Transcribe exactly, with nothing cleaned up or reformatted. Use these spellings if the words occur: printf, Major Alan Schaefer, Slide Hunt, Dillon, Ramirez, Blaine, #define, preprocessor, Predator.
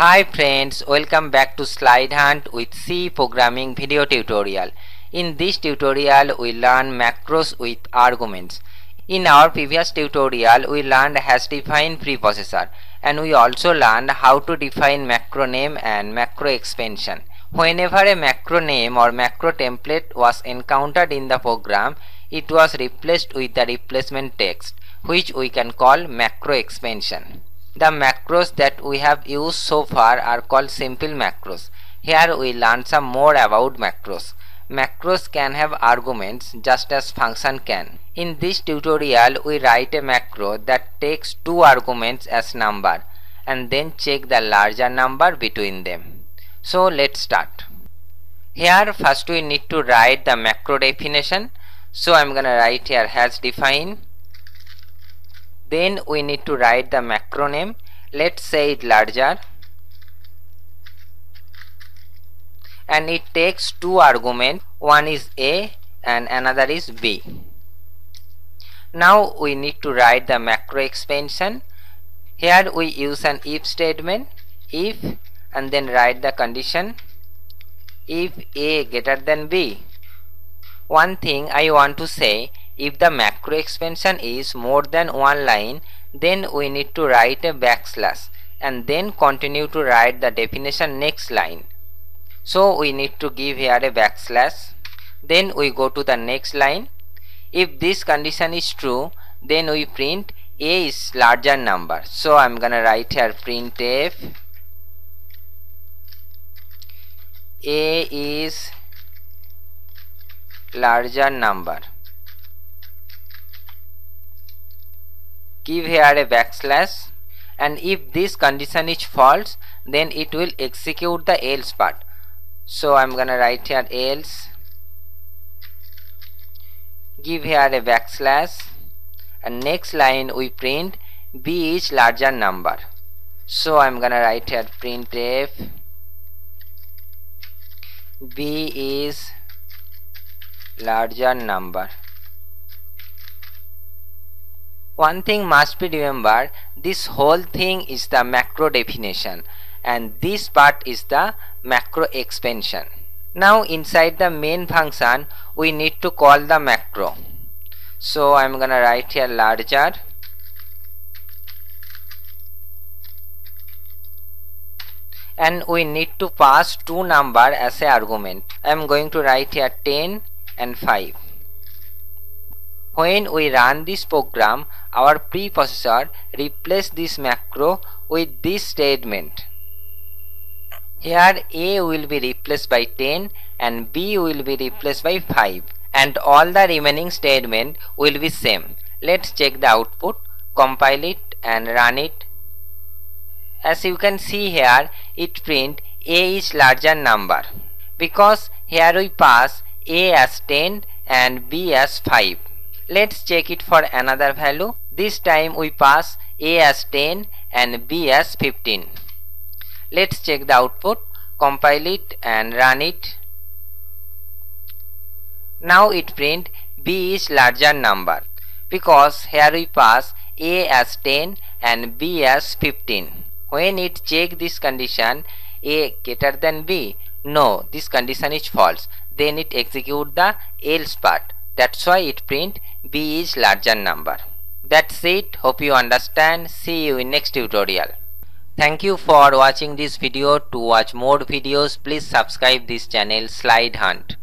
Hi friends, welcome back to Slide Hunt with C programming video tutorial. In this tutorial we learn macros with arguments. In our previous tutorial we learned hash define preprocessor and we also learned how to define macro name and macro expansion. Whenever a macro name or macro template was encountered in the program, it was replaced with the replacement text which we can call macro expansion. The macros that we have used so far are called simple macros. Here we learn some more about macros. Macros can have arguments just as function can. In this tutorial we write a macro that takes two arguments as number and then check the larger number between them. So let's start. Here first we need to write the macro definition. So I'm gonna write here hash define. Then we need to write the macro name. Let's say it larger, and it takes two arguments, one is A and another is B. Now we need to write the macro expansion. Here we use an if statement, if, and then write the condition if A greater than B. One thing I want to say, if the macro expansion is more than one line, then we need to write a backslash and then continue to write the definition next line. So we need to give here a backslash. Then we go to the next line. If this condition is true, then we print A is larger number. So I'm gonna write here printf A is larger number. Give here a backslash, and if this condition is false, then it will execute the else part. So I'm gonna write here else, give here a backslash, and next line we print B is larger number. So I'm gonna write here printf B is larger number. One thing must be remembered, this whole thing is the macro definition and this part is the macro expansion. Now inside the main function we need to call the macro. So I'm gonna write here larger, and we need to pass two numbers as an argument. I'm going to write here ten and five. When we run this program, our preprocessor replaces this macro with this statement. Here A will be replaced by ten and B will be replaced by five, and all the remaining statements will be same. Let's check the output, compile it and run it. As you can see here, it prints A is larger number because here we pass A as ten and B as five. Let's check it for another value. This time we pass A as ten and B as fifteen. Let's check the output, compile it and run it. Now it prints B is larger number because here we pass A as ten and B as fifteen. When it check this condition, A greater than B, no, this condition is false, then it execute the else part. That's why it print B is larger number. That's it. Hope you understand. See you in next tutorial. Thank you for watching this video. To watch more videos, please subscribe this channel Slide Hunt.